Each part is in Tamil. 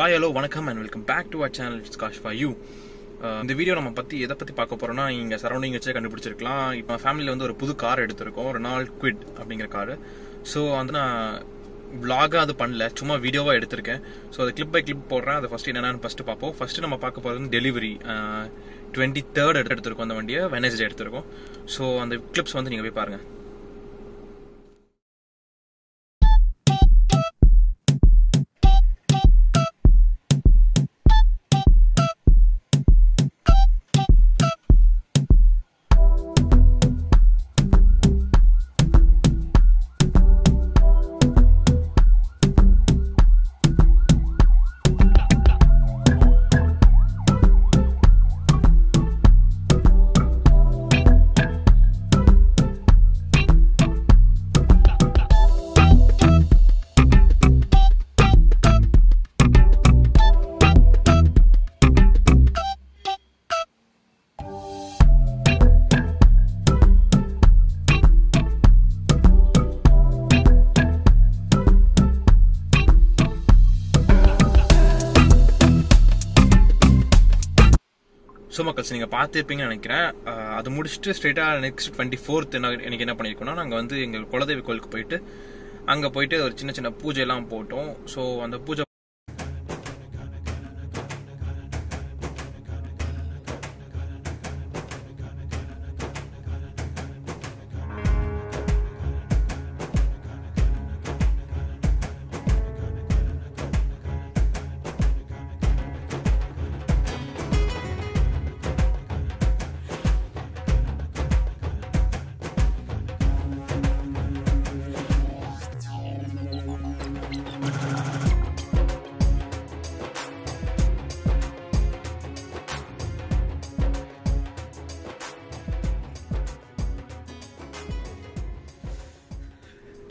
Hi, hello, vanakkam and welcome back to our channel. It's KASH for you. இந்த வீடியோ நம்ம பத்தி எதை பத்தி பார்க்க போறோம்னா, இங்க சரௌண்டிங் வச்சே கண்டுபிடிச்சிருக்கலாம். இப்போ ஃபேமிலில வந்து ஒரு புது கார் எடுத்திருக்கோம், ரெனால்ட் குவிட் அப்படிங்கிற கார். ஸோ வந்து நான் விளாகாக அது பண்ணல, சும்மா வீடியோவாக எடுத்திருக்கேன். ஸோ அதை கிளிப் பை கிளிப் போடுறேன். அதை ஃபர்ஸ்ட் என்னென்னு பார்ப்போம். ஃபர்ஸ்ட் நம்ம பார்க்க போகிறது வந்து டெலிவரி 23rd எடுத்துருக்கோம். அந்த வண்டியை வெனஸ்டே எடுத்திருக்கோம். ஸோ அந்த கிளிப்ஸ் வந்து நீங்கள் போய் பாருங்கள். ஸோ மக்கள்ஸ், நீங்கள் பார்த்துருப்பீங்கன்னு நினைக்கிறேன். அது முடிச்சுட்டு ஸ்ட்ரெயிட்டாக நெக்ஸ்ட் 24th எனக்கு என்ன பண்ணியிருக்கோன்னா, நாங்கள் வந்து எங்கள் குலதெய்வ கோயிலுக்கு போயிட்டு அங்கே போயிட்டு ஒரு சின்ன சின்ன பூஜைலாம் போட்டோம். ஸோ அந்த பூஜை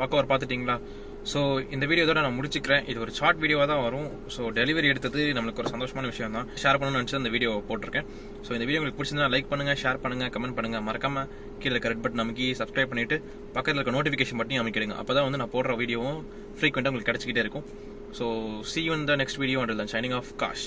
வாக் ஓவர் பார்த்துட்டிங்களா? ஸோ இந்த வீடியோ இதோட நான் முடிச்சுக்கிறேன். இது ஒரு ஷார்ட் வீடியோவாக தான் வரும். ஸோ டெலிவரி எடுத்தது நம்மளுக்கு ஒரு சந்தோஷமான விஷயம் தான். ஷேர் பண்ணணும்னு நினச்சி அந்த வீடியோ போட்டிருக்கேன். ஸோ இந்த வீடியோ உங்களுக்கு பிடிச்சிருந்தா லைக் பண்ணுங்கள், ஷேர் பண்ணுங்கள், கமெண்ட் பண்ணுங்கள். மறக்காமல் கீழே இருக்க ரெட் பட்டன் அமைக்கி சப்ஸ்கிரைப் பண்ணிவிட்டு பக்கத்தில் இருக்க நோட்டிஃபிகேஷன் பட்டனையும் அமைக்கிடுங்க. அப்போ தான் வந்து நான் போடுற வீடியோவும் ஃப்ரீக்வெண்ட்டாக உங்களுக்கு கிடச்சிக்கிட்டே இருக்கும். So see you in the next video. Until then, signing off, KASH.